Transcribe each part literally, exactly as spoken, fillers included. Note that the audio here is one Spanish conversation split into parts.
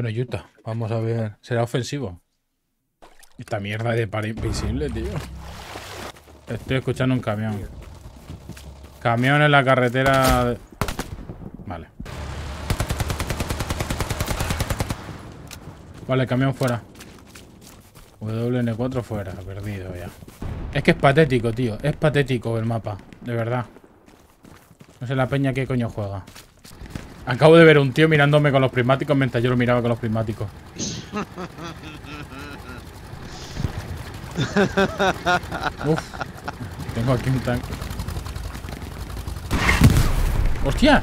Bueno, Utah, vamos a ver. Será ofensivo. Esta mierda de par invisible, tío. Estoy escuchando un camión. Camión en la carretera. De... Vale. Vale, camión fuera. W N cuatro fuera, perdido ya. Es que es patético, tío. Es patético el mapa, de verdad. No sé la peña qué coño juega. Acabo de ver un tío mirándome con los prismáticos mientras yo lo miraba con los prismáticos. Uf, tengo aquí un tanque. ¡Hostia!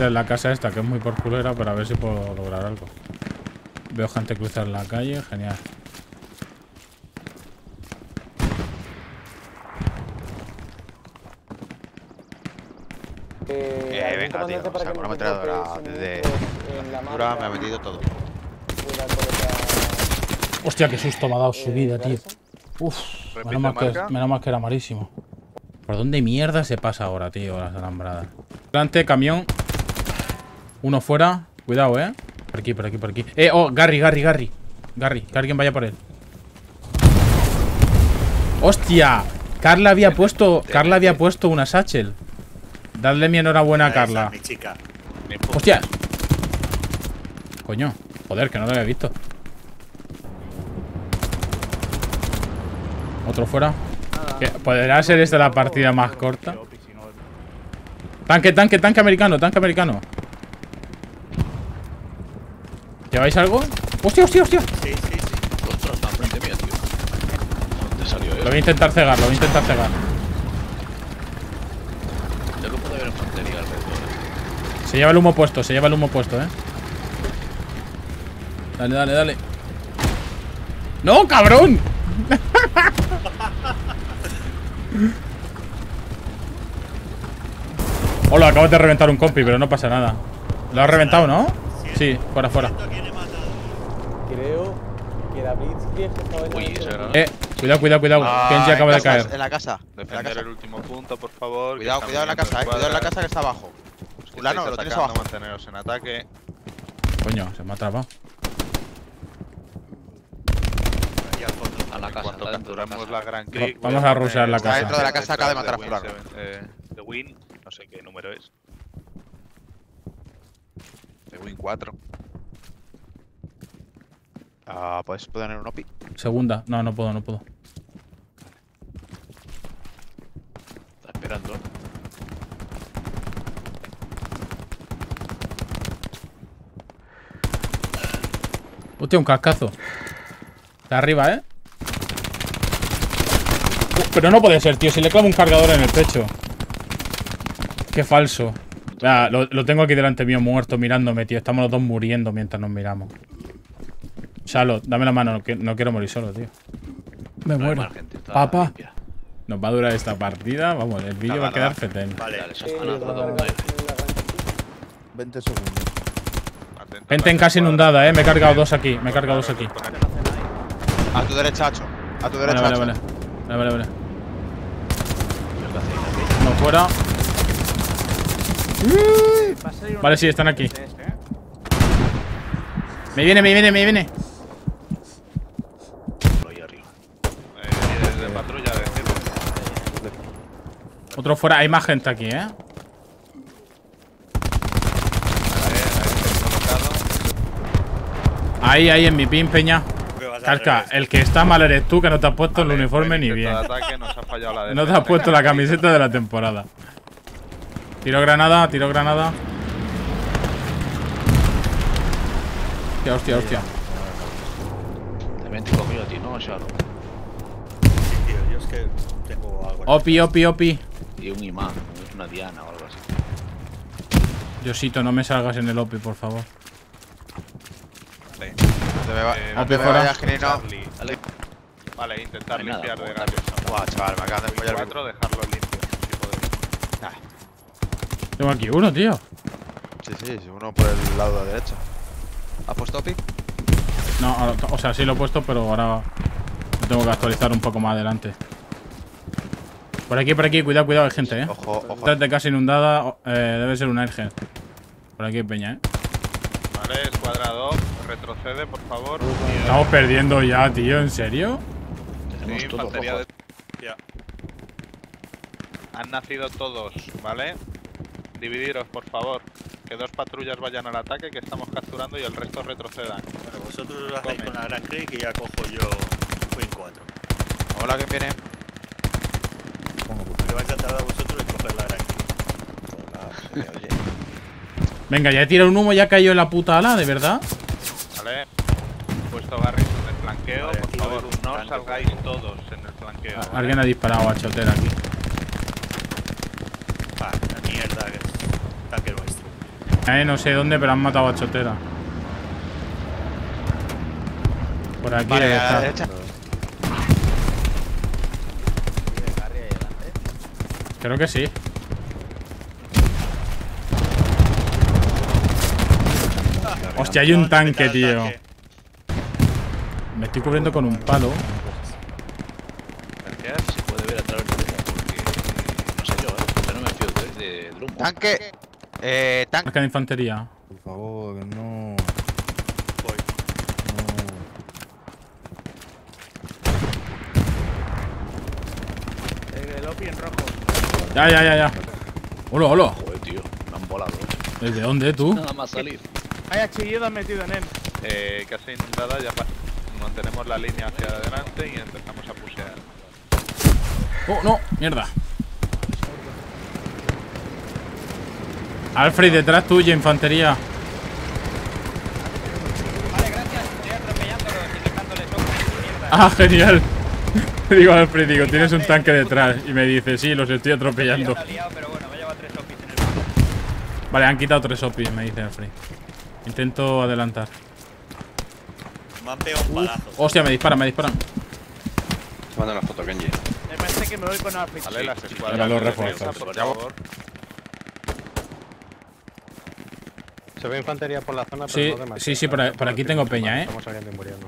En la casa esta, que es muy por culera, para ver si puedo lograr algo. Veo gente cruzar la calle, genial. Eh, venga, tío, o sea, con una metralladora desde la altura me ha metido todo. Hostia, qué susto me ha dado su vida, tío. Uf, menos mal que era malísimo. ¿Por dónde mierda se pasa ahora, tío, las alambradas? Delante, camión. Uno fuera. Cuidado, eh. Por aquí, por aquí, por aquí. Eh, oh, Gary, Gary, Gary. Gary, que alguien vaya por él. ¡Hostia! Carla había puesto. Carla había puesto una satchel. Dadle mi enhorabuena a Carla. ¡Hostia! Coño. Joder, que no lo había visto. Otro fuera. ¿Podrá ser esta la partida más corta? Tanque, tanque, tanque americano, tanque americano. ¿Lleváis algo? ¡Hostia, hostia, hostia! Sí, sí, sí. Ostras, está frente mía, tío. ¿Dónde salió él? Lo voy a intentar cegar, lo voy a intentar cegar. Este grupo debe haber infantería alrededor. Se lleva el humo puesto, se lleva el humo puesto, eh. Dale, dale, dale. ¡No, cabrón! Hola, acabas de reventar un compi, pero no pasa nada. Lo has reventado, ¿no? Sí, fuera, fuera. Creo que la Blitz estaba en... Eh, cuidado, cuidado, cuidado. Ah, Kenji acaba de caer. En la casa. Defender el último punto, por favor. Cuidado, cuidado en la casa, eh. Cuidado en la casa que está abajo. Fulano, lo tienes abajo. Manteneros en ataque. Coño, se me ha trabado. En cuanto capturamos la Gran Creek, vamos a rushear la casa. Dentro de la casa acaba de matar a Fulano. The Win, no sé qué número es. The Win cuatro. Ah, ¿puedes poner un O P I? Segunda. No, no puedo, no puedo. Está esperando. Hostia, un cascazo. Está arriba, ¿eh? Pero no puede ser, tío. Si le clavo un cargador en el pecho. Qué falso. Ah, lo, lo tengo aquí delante mío muerto mirándome, tío. Estamos los dos muriendo mientras nos miramos. Charlotte, dame la mano. No, no quiero morir solo, tío. Me no muero. Gente, Papá. Limpia. Nos va a durar esta partida. Vamos, el vídeo va a quedar fetén. Vale, dale, sí, la, la, la, la, veinte segundos. Atento, gente en casa inundada, eh. Me he cargado dos aquí. Me he cargado dos aquí. A tu derecha, Hacho. A tu derecha, vale, vale, vale. Vale, vale, vale. Uno fuera. Vale, sí, están aquí. Me viene, me viene, me viene. Otro fuera. Hay más gente aquí, eh. Ahí, ahí, en mi pin, peña. Carca, el que está mal eres tú, que no te has puesto vale, el uniforme ni bien. Ataque, nos ha fallado la no te has puesto la camiseta de la temporada. Tiro granada, tiro granada. Hostia, hostia, hostia. También te he comido a ti, ¿no? Yo es que tengo algo. Opi, opi, opi. Y un imán, es una diana o algo así. Diosito, no me salgas en el opi, por favor. Vale. Me va, eh, no te me vayas, Genino. Vale, intentar no limpiar nada, de gratis. Guau, chaval, me acaban de follar cuatro, dejarlo limpio. Si nah. Tengo aquí uno, tío. Sí, sí, uno por el lado de la derecha. ¿Has puesto O P I? No, ahora, o sea, sí lo he puesto, pero ahora lo tengo que actualizar un poco más adelante. Por aquí, por aquí, cuidado, cuidado, hay gente, eh. Ojo, ojo. Estás de casa inundada, eh, debe ser un airhead. Por aquí, peña, eh. Vale, escuadrado, retrocede, por favor. Estamos perdiendo ya, tío, ¿en serio? Sí, infantería de... Ya. Han nacido todos, ¿vale? Dividiros, por favor. Que dos patrullas vayan al ataque, que estamos capturando y el resto retrocedan. Bueno, vosotros lo hacéis con la gran click y ya cojo yo Queen cuatro. Hola, ¿quién viene? Que vais a tardar vosotros en coger la gran click. Venga, ya he tirado un humo, ya cayó en la puta ala, de verdad. Vale. He puesto Garrison de flanqueo, vale, por favor, no salgáis todos en el flanqueo. Ah, ¿vale? Alguien ha disparado a Chotera aquí. Ah, la mierda, que es tanque nuestro. Eh, no sé dónde, pero han matado a Chotera. Por aquí, vale, está. A la derecha. Creo que sí. Hostia, hay un tanque, tío. Me estoy cubriendo con un palo. Se puede ver a través de la porque no sé yo, pero no me fío desde Drummond. Tanque. Eh, tanque. Marca de infantería. Por favor, no. Voy. No. El Opi en rojo. Ya, ya, ya, ya. Hola, hola. Joder, tío, me han volado. ¿Desde dónde tú? Nada más salir. Hay achillido metido en él. Eh, casi inundada, ya mantenemos la línea hacia adelante y empezamos a pushear. ¡Oh, no! ¡Mierda! Alfred, detrás tuya, infantería. Vale, gracias. Estoy atropellándolos y dejándole mierda. ¡Ah, genial! Digo, Alfred, digo, tienes un tanque detrás. Y me dice, sí, los estoy atropellando. Vale, han quitado tres opis, me dice Alfred. Intento adelantar. Me han pegado un palazo. Hostia, me disparan, me disparan. Se manda una foto, Kenji. Me parece que me voy con Alfred. Vale, las escuadras. Los refuerzos, por favor. Se ve infantería por la zona, pero sí, no demasiado. Sí, sí, por, por aquí tengo peña, eh. Estamos saliendo y muriendo.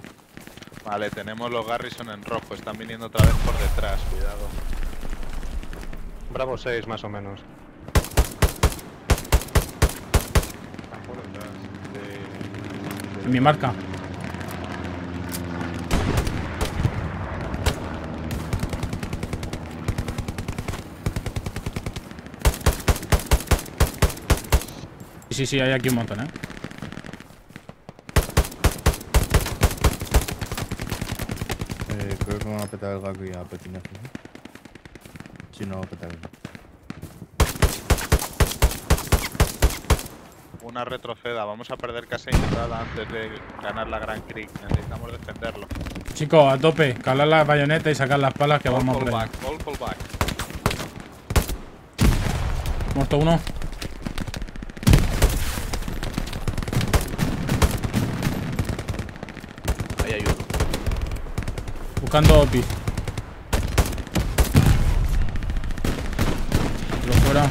Vale, tenemos los Garrison en rojo. Están viniendo otra vez por detrás, cuidado. Bravo seis, más o menos. En mi marca. Sí, sí, hay aquí un montón, eh. Eh, creo que me va a petar el gato y a petinar. Si no, va a petar el gato. Una retroceda, vamos a perder casi entrada antes de ganar la Gran Creek. Necesitamos defenderlo. Chicos, a tope, calar las bayonetas y sacar las palas que all vamos a perder. Muerto uno. Ahí hay uno. Buscando O P I. Lo fuera.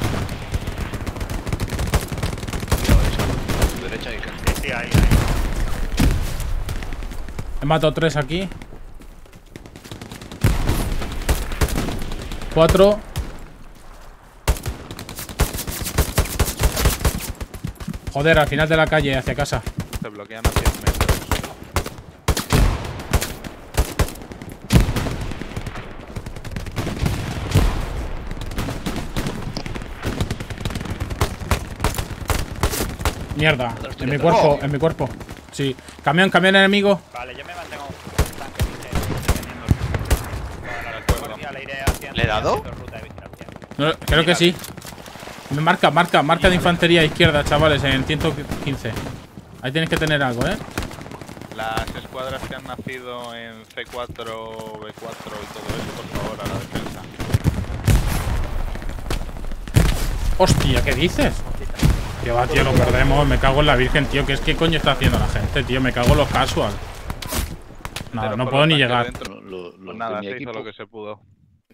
Sí, ahí, ahí. He matado tres aquí. Cuatro. Joder, al final de la calle, hacia casa. Se bloquean a cien metros. Mierda, en mi cuerpo, en mi cuerpo. Sí, camión, camión enemigo. Vale, yo me mantengo un tanque. ¿Le he dado? No, creo que sí. Me marca, marca, marca de infantería izquierda, chavales, en ciento quince. Ahí tenéis que tener algo, eh. Las escuadras que han nacido en C cuatro, B cuatro y todo eso, por favor, a la defensa. Hostia, ¿qué dices? Que va, tío, lo perdemos, me cago en la virgen, tío. ¿Qué es que coño está haciendo la gente, tío? Me cago en los casual. Nada, no puedo ni llegar. Lo, lo, Nada, se hizo lo que se pudo.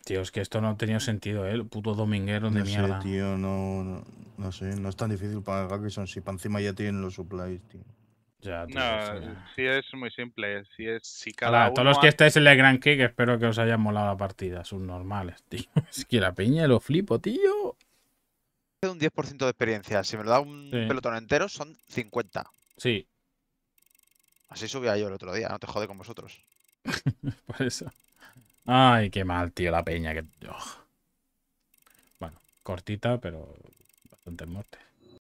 Tío, es que esto no ha tenido sentido, eh. Puto dominguero de mierda. No sé, tío, no, no, no sé. No es tan difícil para Garrison si para encima ya tienen los supplies, tío. Ya, tío, no, sí, sí es muy simple. Sí es, si cada Hola, uno todos los ha... que estéis en el Grand Kick, espero que os haya molado la partida. Subnormales, tío. Es que la piña lo flipo, tío. Un diez por ciento de experiencia. Si me lo da un sí. pelotón entero, son cincuenta. Sí. Así subía yo el otro día, no te jode con vosotros. Por eso. Ay, qué mal, tío, la peña. Que... Oh. Bueno, cortita, pero bastante muerte.